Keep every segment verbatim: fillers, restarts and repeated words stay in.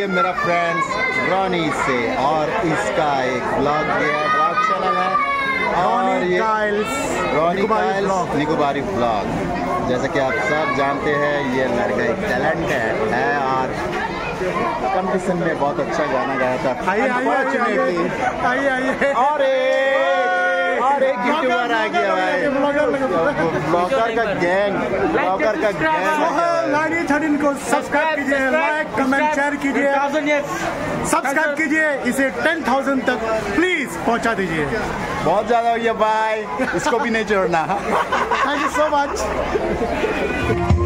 लिए मेरा friends Ronnie से, और इसका एक ब्लॉग भी है, ब्लॉग चैनल है, और ये रॉनी टाइल्स निकोबारी ब्लॉग। जैसा कि आप सब जानते हैं ये लड़का एक टैलेंट है और कंपटीशन में बहुत अच्छा गाना गाया था। आइए आइए आइए और एक यूट्यूबर आ गया भाई, ब्लॉगर का गैंग, ब्लॉगर का गैंग। को सब्सक्राइब कीजिए, लाइक कमेंट शेयर कीजिए, सब्सक्राइब कीजिए, इसे टेन थाउजेंड तक प्लीज पहुंचा दीजिए। बहुत ज्यादा हो गया भाई, इसको भी नहीं छोड़ना। Thank you so much.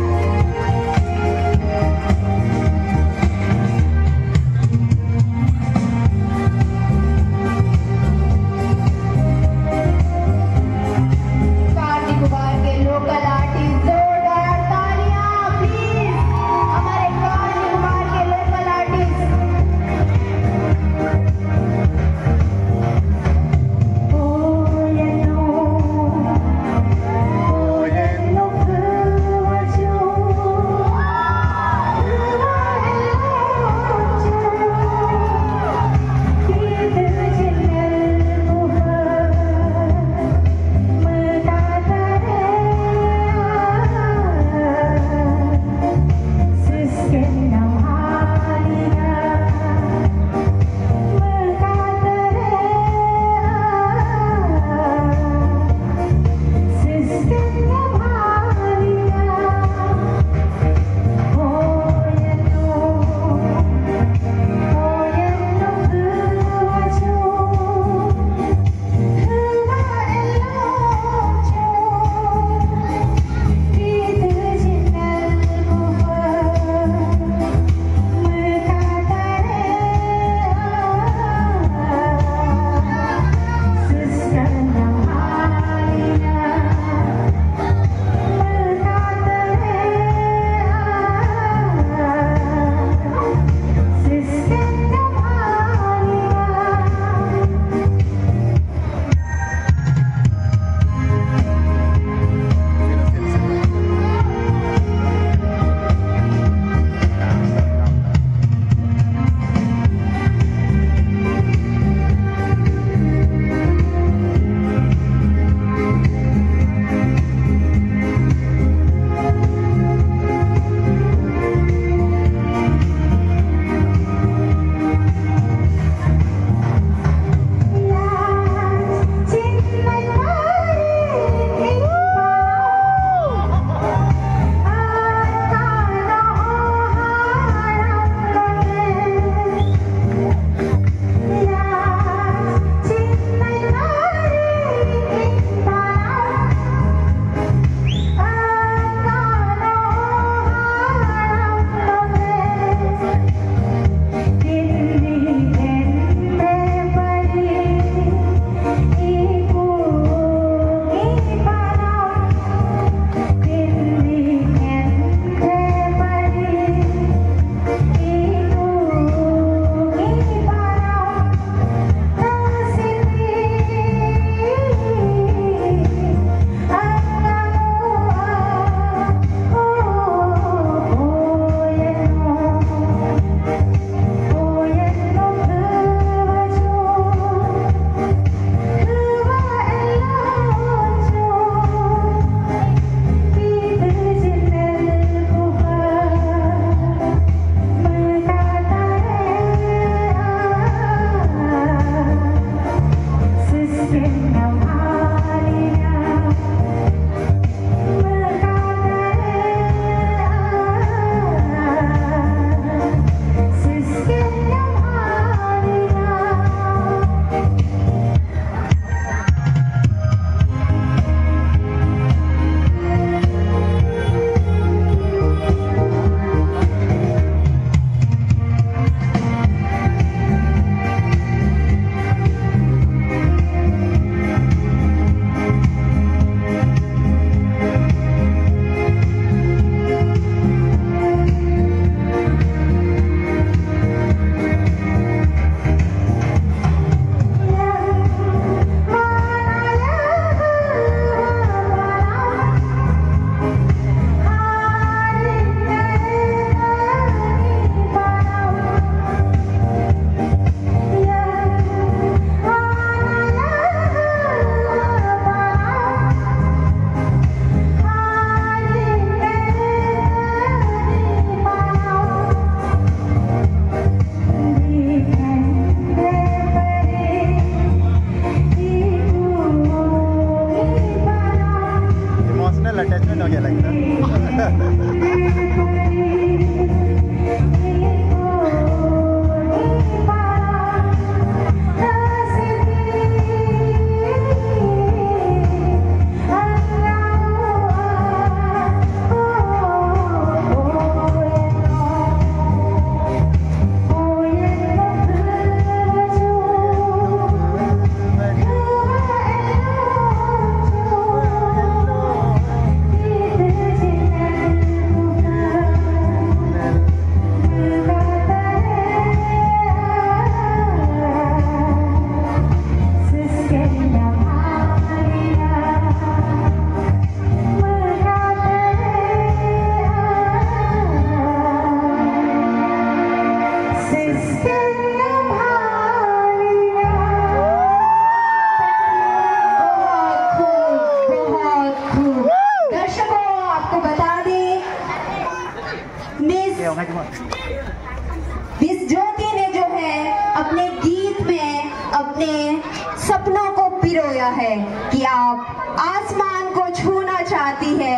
ने सपनों को पिरोया है कि आप आसमान को छूना चाहती है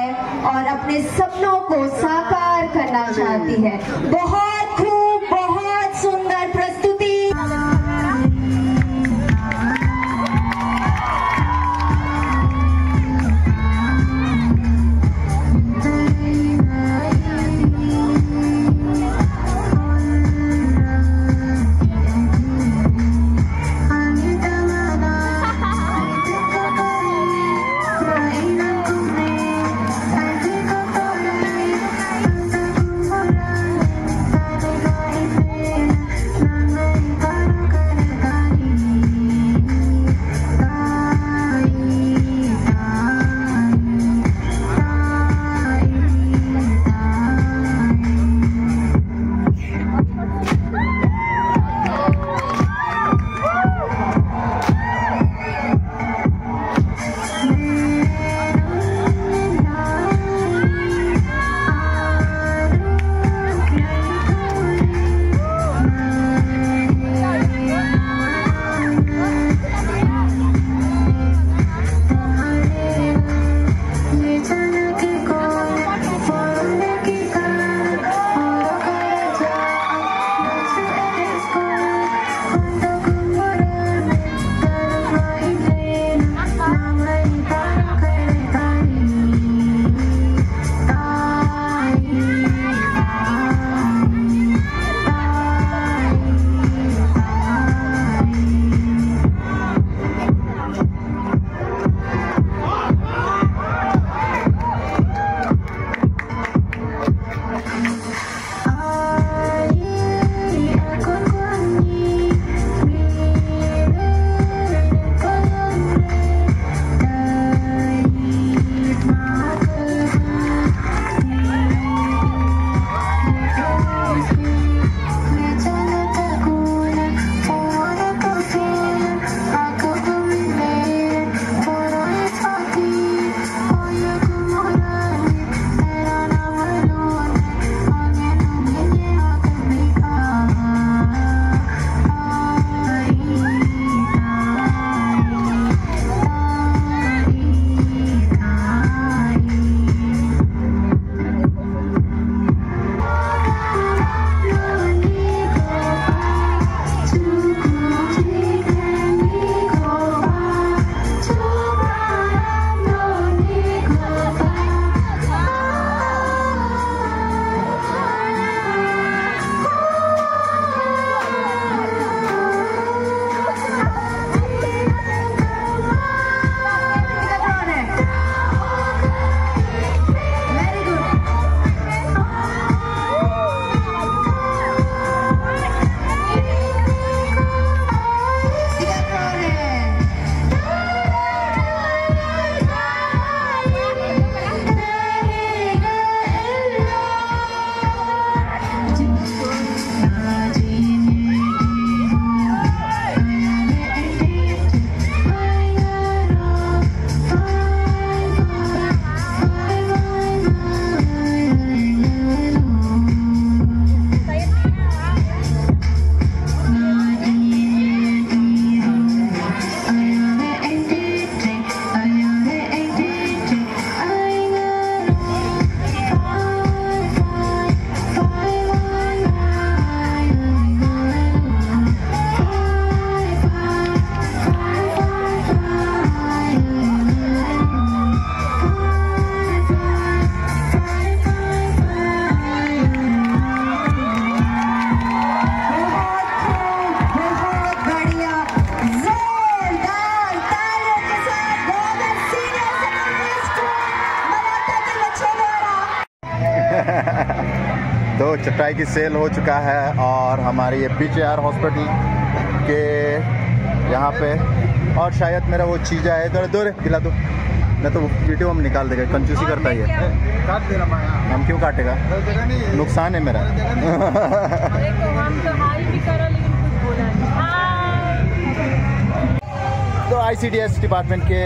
और अपने सपनों को साकार करना चाहती है। बहुत खूब, बहुत सुंदर प्रस्तुति। चटाई की सेल हो चुका है और हमारे ये पी हॉस्पिटल के यहाँ पे, और शायद मेरा वो चीज़ आए तो दो रे खिला दो, नहीं तो वीडियो हम निकाल देगा। कंजूसी करता ही है, काट दे रहा है। हम क्यों काटेगा, नुकसान है मेरा। तो आईसीडीएस डिपार्टमेंट के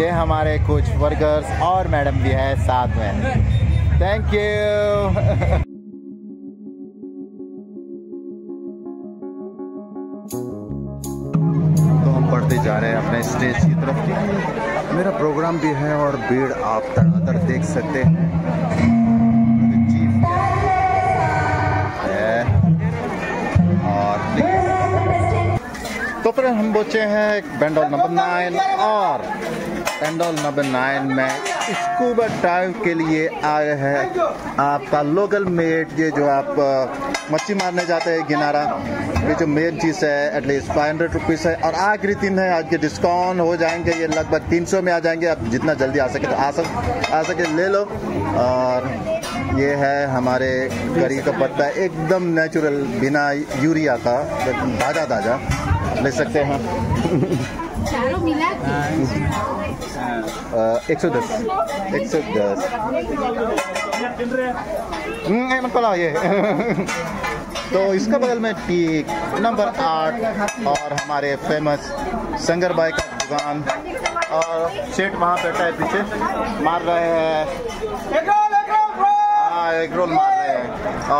ये हमारे कुछ वर्कर्स और मैडम भी है साथ में। Thank you. बढ़ते जा रहे हैं अपने स्टेज की तरफ की। मेरा प्रोग्राम भी है और भीड़ आप तड़ातर देख सकते हैं। और तो फिर हम बचे हैं पेंडोल नंबर नाइन और पेंडोल नंबर नाइन में स्कूबा डाइव के लिए आए हैं आपका लोकल मेट, ये जो आप मच्छी मारने जाते हैं किनारा, ये जो मेन चीज़ है एटलीस्ट फाइव हंड्रेड रुपीज़ है। और आखिरी दिन है आज के, डिस्काउंट हो जाएंगे ये लगभग तीन सौ में आ जाएंगे। आप जितना जल्दी आ सके आ सक आ सके ले लो। और ये है हमारे गरी का पत्ता, एकदम नेचुरल बिना यूरिया का, ताज़ा ताज़ा ले सकते हैं। एक सौ दस एक सौ दस पता ये तो इसका बगल में टीक नंबर आठ और हमारे फेमस संगर भाई का दुकान। और सेठ वहाँ बैठा है पीछे, मार रहे हैं हाँ एक रोल मार रहे हैं।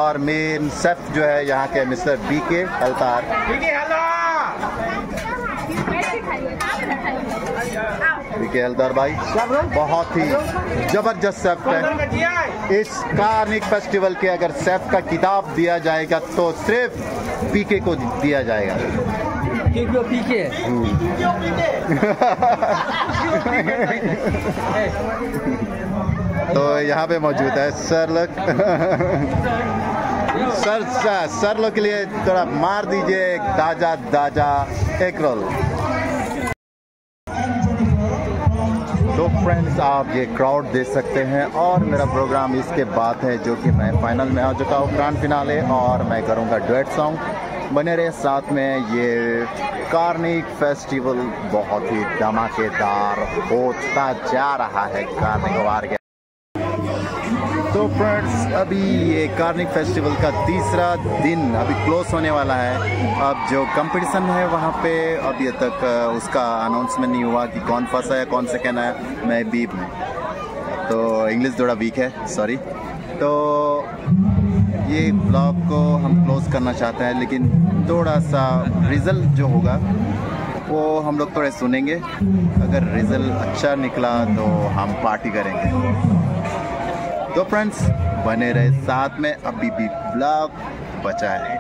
और मेन सेफ जो है यहाँ के मिस्टर बी के अवतार। के हलदार भाई बहुत ही जबरदस्त सेफ है। इस कार्निक फेस्टिवल के अगर सेफ का किताब दिया जाएगा तो सिर्फ पीके को दिया जाएगा। क्यों पीके है? तो यहाँ पे मौजूद है सर लोग। सर सर लोग के लिए थोड़ा मार दीजिए ताजा ताजा एक रोल। तो फ्रेंड्स आप ये क्राउड देख सकते हैं। और मेरा प्रोग्राम इसके बाद है जो कि मैं फाइनल में आ चुका हूँ, ग्रांड फिनाले, और मैं करूँगा डुएट सॉन्ग। बने रहे साथ में, ये कार्निक फेस्टिवल बहुत ही धमाकेदार होता जा रहा है कार्निकवार के। तो फ्रेंड्स अभी ये कार्निक फेस्टिवल का तीसरा दिन अभी क्लोज होने वाला है। अब जो कंपटीशन है वहाँ पे अभी तक उसका अनाउंसमेंट नहीं हुआ कि कौन फर्स्ट है कौन सेकेंड है। मैं बी में, तो इंग्लिश थोड़ा वीक है, सॉरी। तो ये ब्लॉग को हम क्लोज करना चाहते हैं, लेकिन थोड़ा सा रिज़ल्ट जो होगा वो हम लोग थोड़े सुनेंगे। अगर रिज़ल्ट अच्छा निकला तो हम पार्टी करेंगे। तो फ्रेंड्स बने रहे साथ में, अभी भी ब्लॉग बचा है।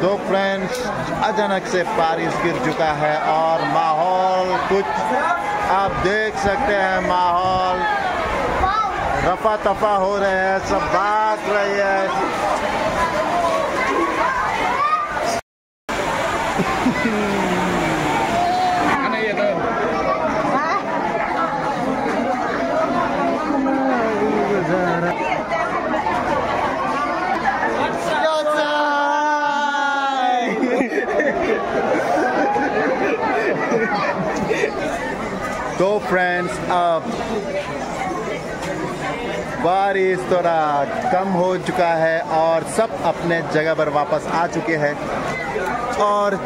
तो फ्रेंड्स अचानक से बारिश गिर चुका है और माहौल कुछ आप देख सकते हैं, माहौल रफा तफा हो रहे हैं, सब भाग रही है। तो फ्रेंड्स अब बारिश थोड़ा कम हो चुका है और सब अपने जगह पर वापस आ चुके हैं और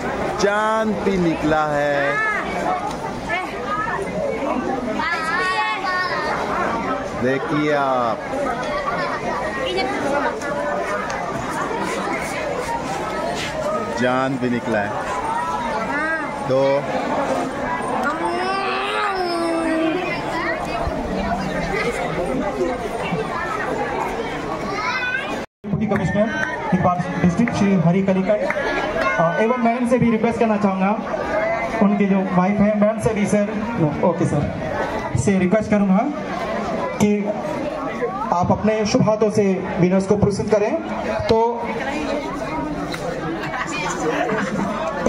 चांद भी निकला है। देखिए आप चांद भी निकला है। तो कमिश्नर डिस्ट्रिक्ट श्री हरि कलिकट एवं मैडम से भी रिक्वेस्ट करना चाहूँगा, उनके जो वाइफ है मैडम से भी सर ओके सर से रिक्वेस्ट करूँगा कि आप अपने शुभ हाथों से विनर्स को पुरस्कृत करें। तो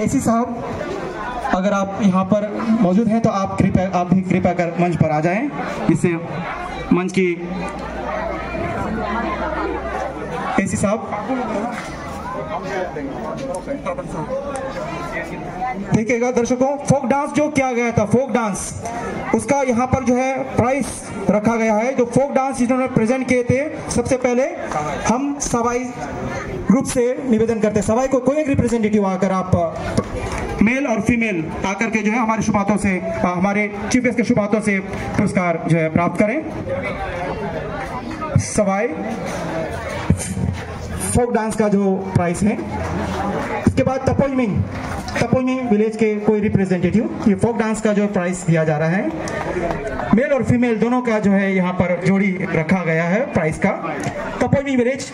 एसी साहब अगर आप यहाँ पर मौजूद हैं तो आप कृपया आप भी कृपया कर मंच पर आ जाएं, इससे मंच की एसी साहब देखिएगा। दर्शकों फोक डांस जो किया गया था, फोक डांस उसका यहाँ पर जो है प्राइस रखा गया है। जो फोक डांस जिन्होंने प्रेजेंट किए थे, सबसे पहले हम सवाई ग्रुप से निवेदन करते हैं, सवाई को कोई एक रिप्रेजेंटेटिव आकर आप मेल और फीमेल आकर के जो है हमारे शुभ हाथों से हमारे चीफ गेस्ट के शुभ हाथों से पुरस्कार जो है प्राप्त करें। सवाई फोक डांस का जो प्राइस है। इसके बाद तपोमी तपोमी विलेज के कोई रिप्रेजेंटेटिव। ये फोक डांस का जो प्राइस दिया जा रहा है, मेल और फीमेल दोनों का जो है यहाँ पर जोड़ी रखा गया है प्राइस का। Tapomi village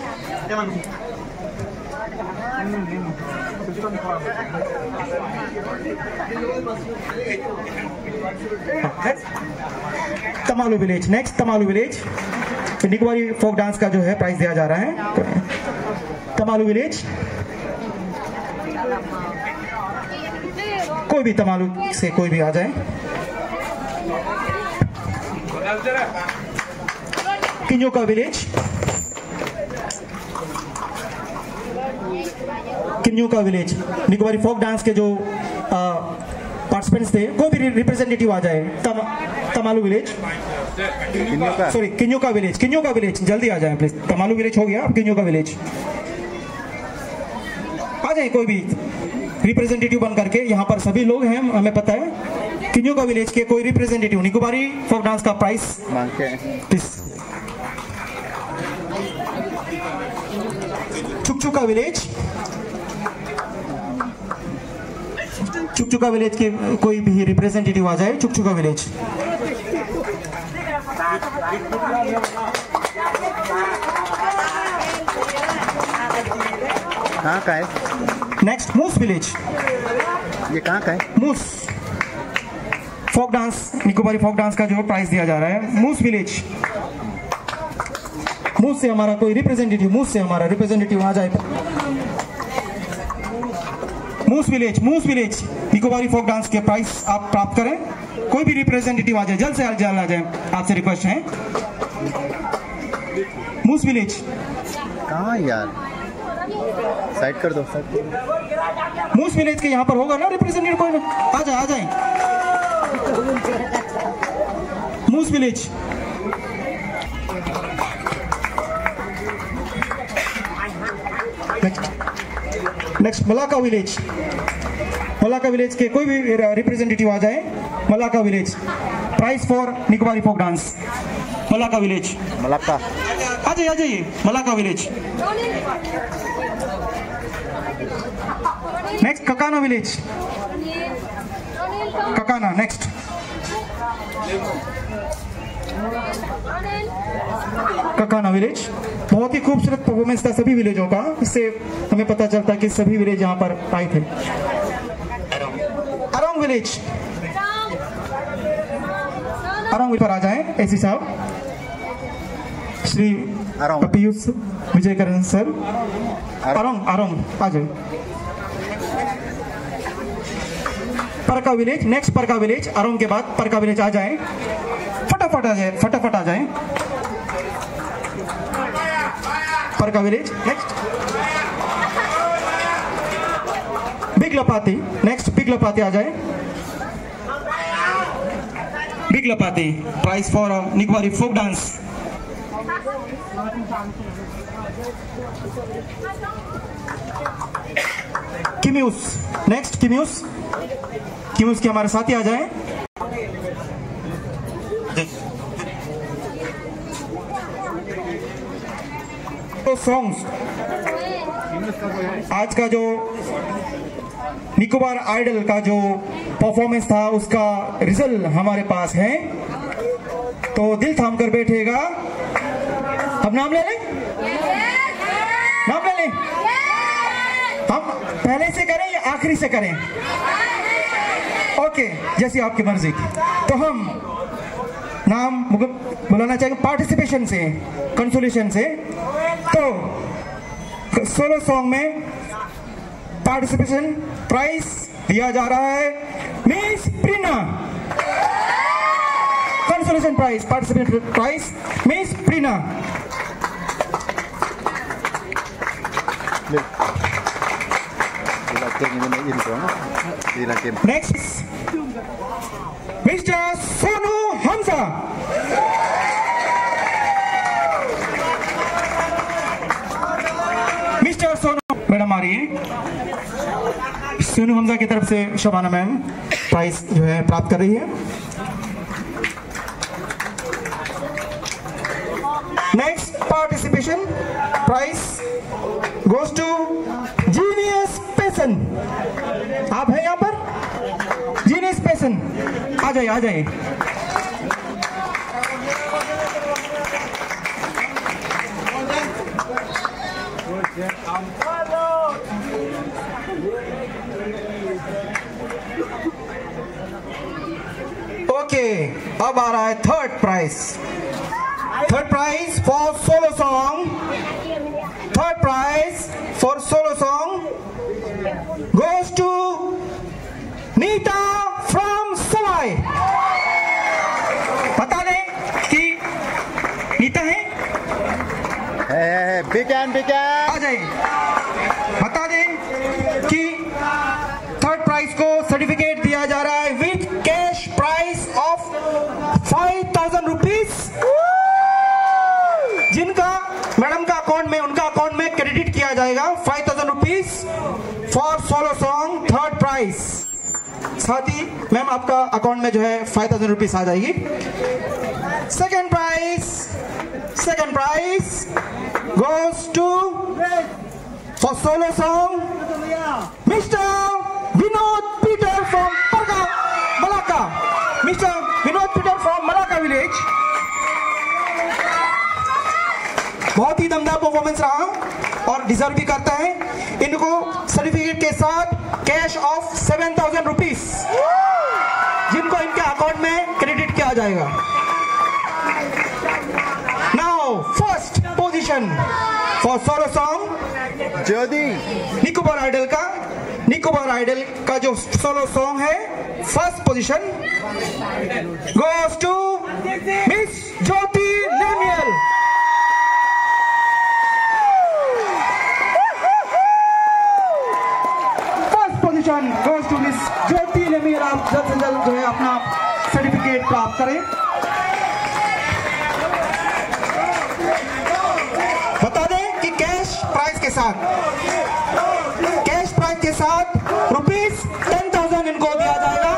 Tamalu village next Tamalu village Nicobari folk dance का जो है प्राइस दिया जा रहा है। तमालू विलेज कोई भी तमालू से कोई भी आ जाए। किम्यूज का विलेज किम्यूज का विलेज निकोबारी फोक डांस के जो पार्टिसिपेंट्स थे कोई भी रिप्रेजेंटेटिव आ जाए। तम, तमालू विलेज सॉरी किम्यूज का विलेज किम्यूज का विलेज जल्दी आ जाए प्लीज। तमालू विलेज हो गया, अब किम्यूज का विलेज आ जाए कोई भी रिप्रेजेंटेटिव बन करके। यहाँ पर सभी लोग हैं, हमें पता है। किम्यूज का विलेज के कोई रिप्रेजेंटेटिव निकोबारी फोक डांस का prize please. Chukchuka village Chukchuka village के कोई भी रिप्रेजेंटेटिव आ जाए। चुकचुका विलेज कहाँ का है? नेक्स्ट मूस विलेज, ये कहाँ का है? Mus folk dance Nicobari folk dance का जो प्राइस दिया जा रहा है मूस विलेज। मूस से हमारा कोई रिप्रेजेंटेटिव मूस से हमारा रिप्रेजेंटेटिव आ जाए। Mus village Mus village Nicobari folk dance के प्राइस आप प्राप्त करें। कोई भी रिप्रेजेंटेटिव आ जाए, जल्द से जल्द आ जाए, आपसे रिक्वेस्ट है। मूस विलेज कहाँ यार, साइड कर दो। मूस विलेज के यहाँ पर होगा ना रिप्रेजेंटेटिव कोई ना? आ जाए आ जाए Mus village. Next Malacca village Malacca village के कोई भी रिप्रेजेंटेटिव आ जाए। Malacca village price for Nicobari folk dance Malacca village. Malacca आ जाइए आ जाइए Malacca village. Next Kakana village Kakana next Kakana village. बहुत ही खूबसूरत परफॉर्मेंस था सभी विलेजों का, इससे हमें पता चलता है कि सभी विलेज यहाँ पर आए थे। अरोंग विलेज अरोंग पर आ जाए एसी साहब श्री पीयूष विजयकरण सर। अरोंग अरोंग आ जाए। Perka village next Perka village Arong के बाद परका विलेज आ जाए। फटाफट आ जाए फटाफट आ जाए Perka village. Next big Lapati next big Lapati आ जाए। Big Lapati price for Nicobari folk dance किम्यूज। Next किम्यूज किम्यूज के हमारे साथी आ जाए। तो सॉन्ग्स आज का जो निकोबार आइडल का जो परफॉर्मेंस था उसका रिजल्ट हमारे पास है, तो दिल थाम कर बैठेगा। हम नाम ले लें नाम ले लें हम पहले से करें या आखिरी से करें? ओके okay, जैसी आपकी मर्जी। तो हम नाम बुलाना चाहेंगे पार्टिसिपेशन से, कंसोलेशन से। तो सोलो सॉन्ग में पार्टिसिपेशन प्राइस दिया जा रहा है miss Prina. Consolation price participation price miss Prina. Next mister Sonu Hamsa. Mister Sonu madam आ रही है, सोनू हमसा की तरफ से शबाना मैम प्राइस जो है प्राप्त कर रही है। Next participation price goes to genius पेशन। आप है यहाँ पर जीनियस पेशन, आ जाइए आ जाइए। ओके, अब आ रहा है third prize, third prize for solo song, third prize for solo song goes to Nita from Sawai. बता दें कि नीता है, बिकैन बिकैन आ जाइए। बता दें कि थर्ड प्राइज को सर्टिफिकेट दिया जा रहा है with cash prize of five thousand rupees, जिनका मैडम का अकाउंट में उनका अकाउंट में क्रेडिट किया जाएगा five thousand rupees for solo song third prize. साथ ही मैम आपका अकाउंट में जो है फाइव थाउजेंड रुपीज आ जाएगी। Second prize second prize goes to for solo song Mister Vinod Peter from Perka, Malaka. Mister Vinod Peter from Malaka village. बहुत ही दमदार परफॉर्मेंस रहा और डिजर्व भी करता है। इनको सर्टिफिकेट के साथ cash of seven thousand rupees, जिनको इनके अकाउंट में क्रेडिट किया जाएगा। Now first position for solo song Jyoti, Nicobar idol का निकोबार आइडल का जो सोलो सॉन्ग है first position goes to miss Jyoti Lemiel. First position goes to miss Jyoti लेमियल। आप जल्द से जल्द जो है अपना सर्टिफिकेट प्राप्त करें। बता दें कि कैश प्राइस के साथ कैश प्राइस के साथ रुपीस टेन थाउजेंड इनको दिया जाएगा,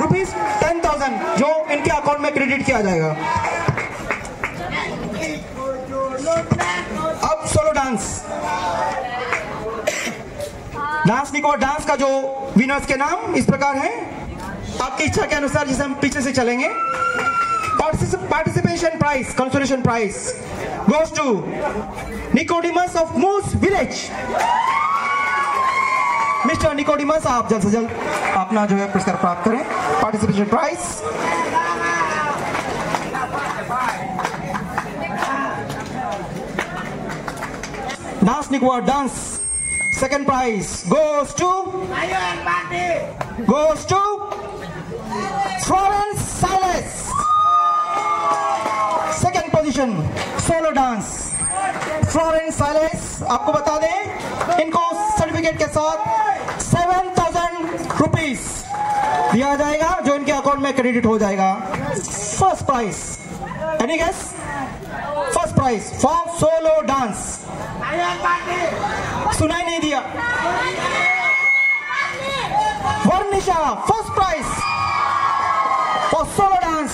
रुपीस टेन थाउजेंड जो इनके अकाउंट में क्रेडिट किया जाएगा। अब सोलो डांस डांस निको डांस का जो विनर्स के नाम इस प्रकार है, आपकी इच्छा के अनुसार जिसे हम पीछे से चलेंगे। Participation prize, consolation prize goes to Nicodemus of Mus village. Mister Nicodemus, आप जल्द से जल्द अपना जो है पुरस्कार प्राप्त करें, participation prize. Dance Nicobar dance second prize goes to goes to Florence सेल्स। Second position solo dance Florence साइलेंस। आपको बता दें इनको सर्टिफिकेट के साथ सेवन थाउजेंड रुपीज दिया जाएगा, जो इनके अकाउंट में क्रेडिट हो जाएगा। First prize any guess, first prize for solo dance. सुनाई नहीं दिया। Varnisha first prize for solo dance.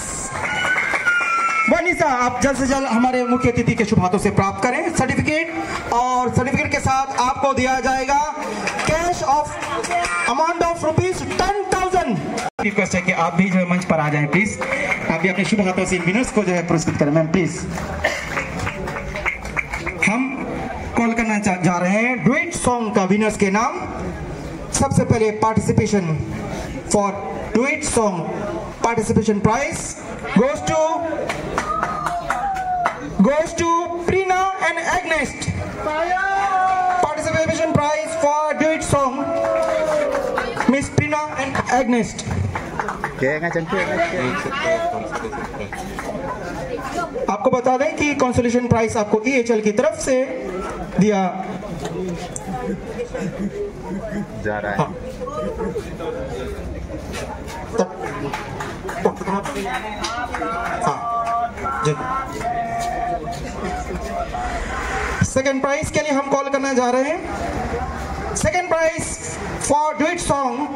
Varnisha, आप जल्द से जल्द हमारे मुख्य अतिथि के शुभ हाथों से प्राप्त करें सर्टिफिकेट, और सर्टिफिकेट के साथ आपको दिया जाएगा cash of amount of rupees ten thousand. Request है कि आप भी जो है मंच पर आ जाएं प्लीज, आप भी अपने शुभ हाथों से विनर्स को जो है पुरस्कृत करें। मैम प्लीज हम कॉल करना जा रहे हैं डुएट सॉन्ग का विनर्स के नाम। सबसे पहले participation for duet song participation prize goes to goes to Prina and एग्नेस्ट। Participation prize for duet song Miss Prina and एग्नेस्ट। आपको बता दें कि consolation prize आपको E H L की तरफ से दिया जा रहा है। सेकेंड प्राइज के लिए हम कॉल करना जा रहे हैं। Second prize for duet song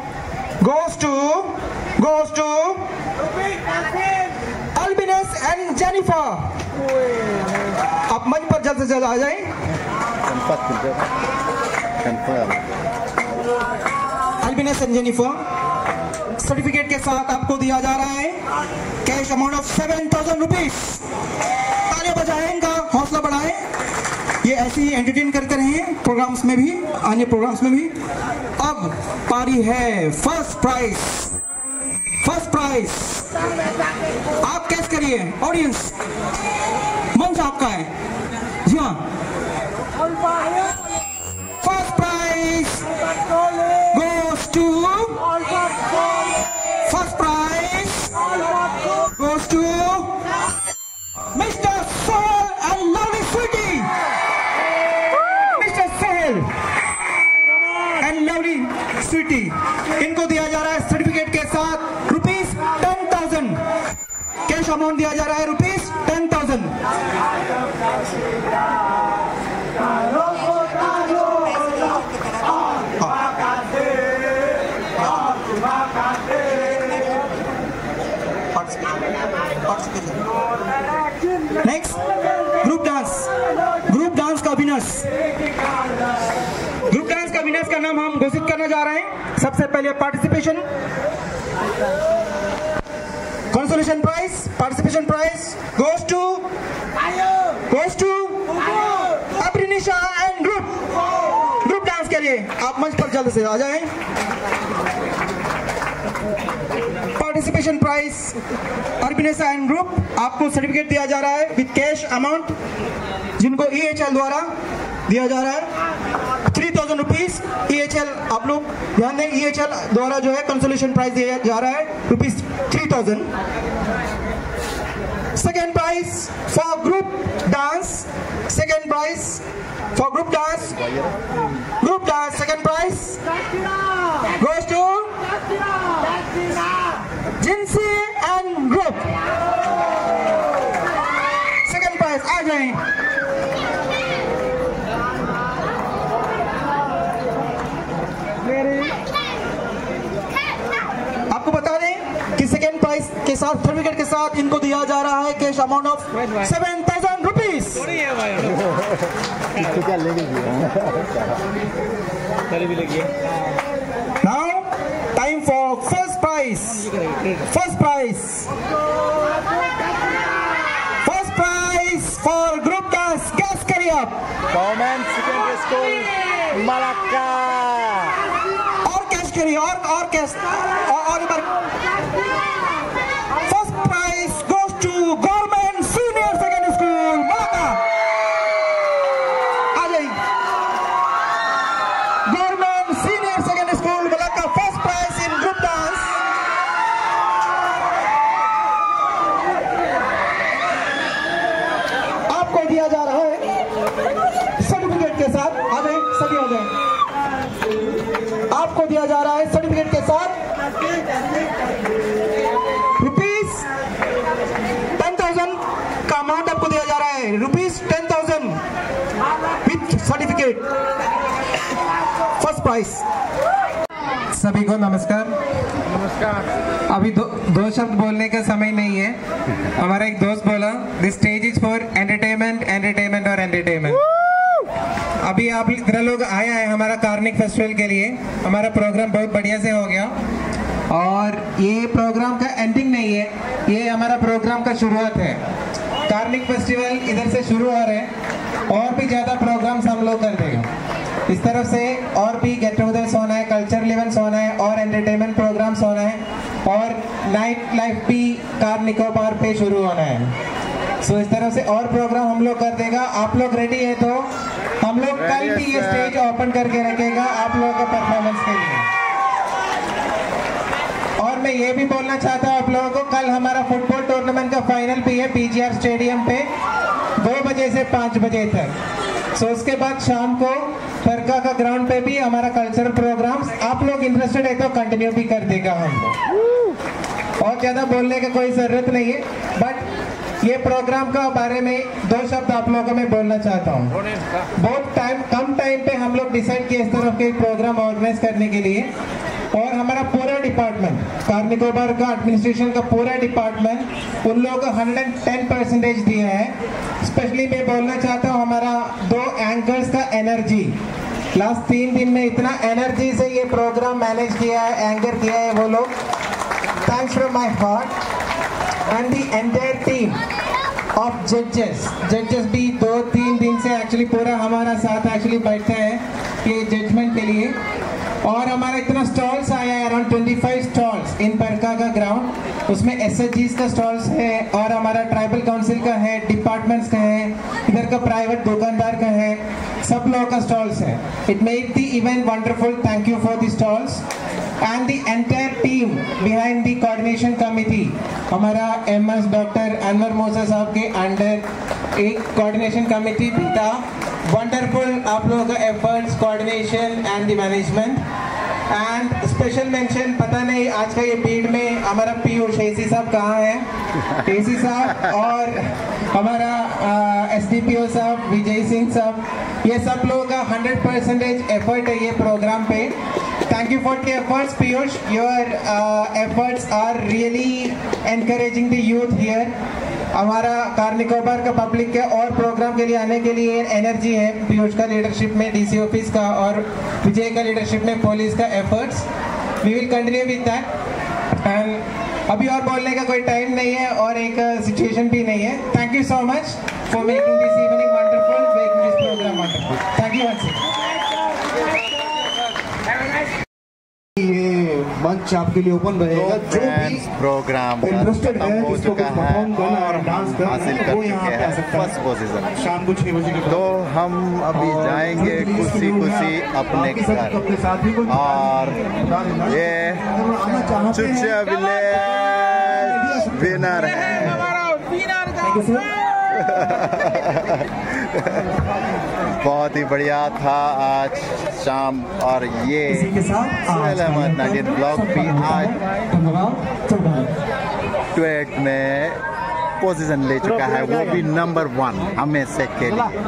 goes to goes to Albinus and Jennifer. आप मंच पर जल्द से जल्द आ जाएं। हैप्पीनेस एंड जेनिफर सर्टिफिकेट के साथ आपको दिया जा रहा है cash amount of seven thousand rupees. तालियां बजाएं, इनका हौसला बढ़ाएं। ये ऐसे ही एंटरटेन करते रहे प्रोग्राम्स में भी, अन्य प्रोग्राम्स में भी। अब पारी है फर्स्ट प्राइज। फर्स्ट प्राइज आप कैश करिए, ऑडियंस मंच आपका है। जी हाँ, first prize goes to, first prize goes to mister soul and lovely Sweety, mister सेहल एंड लवली स्वीटी। इनको दिया जा रहा है सर्टिफिकेट के साथ rupees ten thousand cash amount दिया जा रहा है rupees ten thousand. Next group dance, group dance का विनर्स, ग्रुप डांस का विनर्स का नाम हम घोषित करना जा रहे हैं। सबसे पहले participation consolation prize, participation prize goes to goes to अप्रिनिशा एंड ग्रुप। ग्रुप डांस के लिए आप मंच पर जल्द से आ जाएं। पार्टिसिपेशन प्राइज अर्बिनेसा एंड ग्रुप, आपको सर्टिफिकेट दिया जा रहा है विद कैश अमाउंट, जिनको ईएचएल द्वारा दिया जा रहा है थ्री थाउजेंड रुपीज। ईएचएल आप लोग ध्यान दें, ईएचएल द्वारा जो है कंसोलेशन प्राइज दिया जा रहा है rupees three thousand. Second prize for group dance, second prize for group dance, group dance second prize goes to Jinsi and group. Second prize आ जाए। आपको बता दें कि सेकेंड प्राइज के साथ सर्टिफिकेट के साथ इनको दिया जा रहा है cash amount of seven thousand rupees. Now time for first prize. First prize. First prize for group dance. Guess करिए आप. Government Secondary School Malaka. और guess करिए और और guess और और एक बार. First prize goes to Government Senior Secondary School Malaka. आ जाइए. आपको दिया जा रहा है सर्टिफिकेट के साथ रुपीज टेन थाउजेंड का अमाउंट आपको दिया जा रहा है rupees ten thousand with certificate. First prize. सभी को नमस्कार। नमस्कार। अभी दो, दो शब्द बोलने का समय नहीं है। हमारा एक दोस्त बोला this stage is for entertainment, entertainment और एंटरटेनमेंट। अभी आप इतना लोग आया है हमारा कार्निक फेस्टिवल के लिए। हमारा प्रोग्राम बहुत बढ़िया से हो गया और ये प्रोग्राम का एंडिंग नहीं है, ये हमारा प्रोग्राम का शुरुआत है। कार्निक फेस्टिवल इधर से शुरू हो रहे हैं और भी ज़्यादा प्रोग्राम्स हम लोग कर देंगे। इस तरफ से और भी गेट टूगेदर्स होना है, कल्चरल इवेंट्स होना है और एंटरटेनमेंट प्रोग्राम्स होना है और नाइट लाइफ भी कार्निक बार पे शुरू होना है। सो so, इस तरह से और प्रोग्राम हम लोग कर देगा। आप लोग रेडी है तो हम लोग कल भी ये स्टेज ओपन करके रखेगा आप लोगों के परफॉर्मेंस के लिए। और मैं ये भी बोलना चाहता हूँ आप लोगों को, कल हमारा फुटबॉल टूर्नामेंट का फाइनल भी है पीजीआर स्टेडियम पे दो बजे से पाँच बजे तक। सो so, उसके बाद शाम को परका का ग्राउंड पे भी हमारा कल्चरल प्रोग्राम, आप लोग इंटरेस्टेड है तो कंटिन्यू भी कर देगा हम लोग। और ज़्यादा बोलने की कोई ज़रूरत नहीं है, बट ये प्रोग्राम का बारे में दो शब्द आप लोगों को मैं बोलना चाहता हूँ। बहुत टाइम कम टाइम पे हम लोग डिसाइड किए इस तरह के प्रोग्राम ऑर्गेनाइज करने के लिए। और हमारा पूरा डिपार्टमेंट कार्निकोबार का एडमिनिस्ट्रेशन का पूरा डिपार्टमेंट उन लोगों को एक सौ दस परसेंटेज दिया है। स्पेशली मैं बोलना चाहता हूँ हमारा दो एंकर्स का एनर्जी, लास्ट तीन दिन में इतना एनर्जी से ये प्रोग्राम मैनेज किया है, एंकर किया है वो लोग. Thanks from my heart and the entire team of जजेस. जजेस भी दो तीन दिन से एक्चुअली पूरा हमारा साथ एक्चुअली बैठता है कि जजमेंट के लिए. और हमारा इतना स्टॉल्स आया है, अराउंड पच्चीस स्टॉल्स इन परका का ग्राउंड. उसमें एसएचजीस का स्टॉल्स है और हमारा ट्राइबल काउंसिल का है, डिपार्टमेंट्स का है, इधर का प्राइवेट दुकानदार का है, सब लोगों का स्टॉल्स है. It made the event wonderful. Thank you for the stalls and the entire team behind the coordination committee. हमारा M S doctor Anwar Moosa साहब के अंडर एक कोऑर्डिनेशन कमेटी भी था. वंडरफुल आप लोगों का efforts, coordination and the management. And special mention, पता नहीं आज का ये भीड़ में हमारा पीओ शेषी साहब कहाँ हैं, शेषी साहब और हमारा एसडीपीओ साहब विजय सिंह साहब, ये सब लोगों का हंड्रेड परसेंटेज एफर्ट है ये प्रोग्राम पे. Thank you for your efforts, Piyush. Your uh, efforts are really encouraging the youth here. हमारा कार्निकोबार का पब्लिक के और प्रोग्राम के लिए आने के लिए एनर्जी है पीयूष का लीडरशिप में, डीसी ऑफिस का और विजय का लीडरशिप में, पुलिस का efforts. We will continue with that एंड अभी और बोलने का कोई टाइम नहीं है और एक सिचुएशन भी नहीं है. Thank you so much for making this evening wonderful, making this programme wonderful. Thank you once. ये मंच आपके लिए ओपन रहेगा, जो भी प्रोग्राम इंटरेस्टेड है जिसको कुछ परफॉर्म करना और डांस करना वो यहाँ पे आ सकता है. फर्स्ट पोजीशन शाम को छह बजे तो हम अभी जाएंगे खुशी खुशी अपने घर. और ये चुकचुका विलेज विनर है. बहुत ही बढ़िया था आज शाम. और ये अहमद ब्लॉग भी आज ट्वेट में पोजीशन ले चुका है, वो भी नंबर वन हमें से के लिए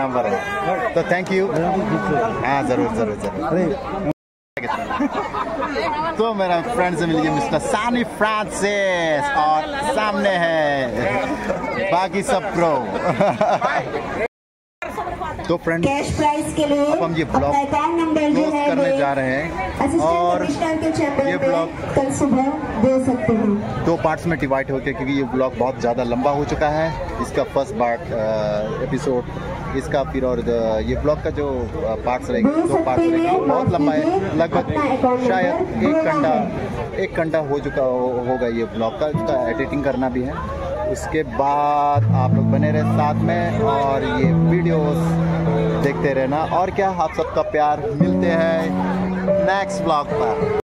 नंबर है. तो थैंक यू. हाँ जरूर जरूर जरूर. तो मेरा फ्रेंड से मिलिए मिस्टर सानी फ्रांसिस और सामने है बाकी सब प्रो. तो फ्रेंड कैश प्राइस के लिए अब हम ये ब्लॉग क्लोज करने जा रहे हैं और ये ब्लॉग कल सुबह दे सकते हैं दो पार्ट्स में डिवाइड होकर, क्योंकि ये ब्लॉग बहुत ज़्यादा लंबा हो चुका है. इसका फर्स्ट पार्ट एपिसोड इसका फिर और ये ब्लॉग का जो पार्ट्स रहेंगे दो पार्ट्स रहेंगे. बहुत लंबा है, लगभग शायद एक घंटा एक घंटा हो चुका होगा ये ब्लॉग का. इसका एडिटिंग करना भी है. उसके बाद आप लोग बने रहे साथ में और ये वीडियोस देखते रहना. और क्या, आप सबका प्यार. मिलते हैं नेक्स्ट ब्लॉग पर.